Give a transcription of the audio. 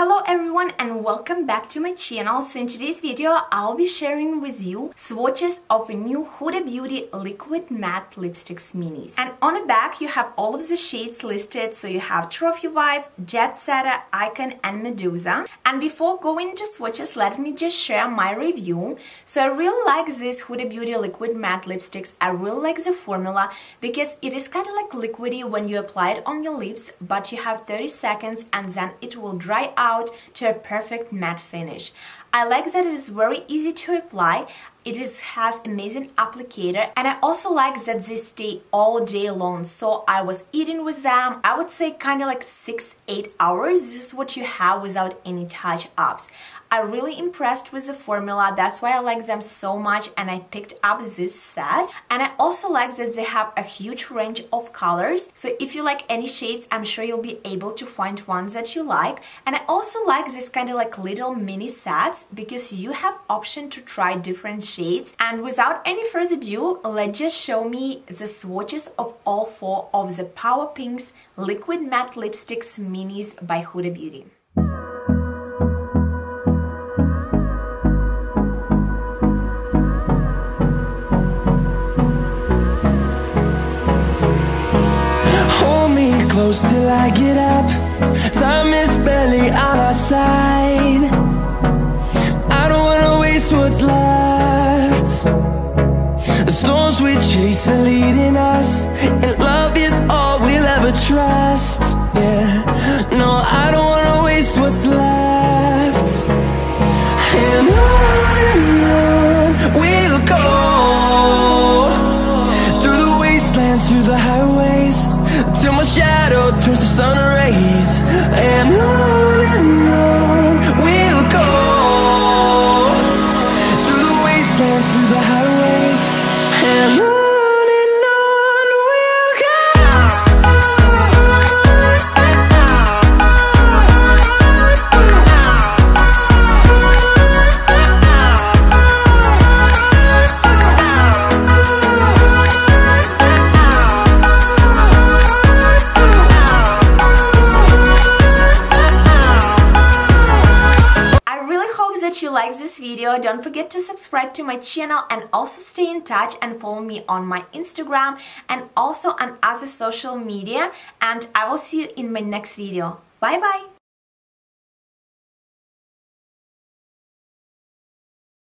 Hello everyone and welcome back to my channel. So in today's video I'll be sharing with you swatches of a new Huda Beauty liquid matte lipsticks minis. And on the back you have all of the shades listed, so you have Trophy Wife, Jetsetter, Icon and Medusa. And before going to swatches, let me just share my review. So I really like this Huda Beauty liquid matte lipsticks. I really like the formula because it is kind of like liquidy when you apply it on your lips, but you have 30 seconds and then it will dry up to a perfect matte finish. I like that it is very easy to apply. It has amazing applicator, and I also like that they stay all day long. So I was eating with them, I would say kind of like 6-8 hours. This is what you have without any touch-ups. I'm really impressed with the formula, that's why I like them so much and I picked up this set. And I also like that they have a huge range of colors, so if you like any shades, I'm sure you'll be able to find ones that you like. And I also like this kind of like little mini sets because you have option to try different shades. And without any further ado, let's just show me the swatches of all four of the Power Pinks liquid matte lipsticks minis by Huda Beauty. Close till I get up, time is barely on our side. I don't wanna waste what's left. The storms we chase are leading us, and love is all we'll ever trust. Yeah, no, I don't wanna waste what's left. And on we'll go, through the wastelands, through the highways, till my shadow turns to sun rays. And on we'll go, through the wastelands, through the highways, and on we'll go. Like this video, don't forget to subscribe to my channel and also stay in touch and follow me on my Instagram and also on other social media, and I will see you in my next video. Bye bye.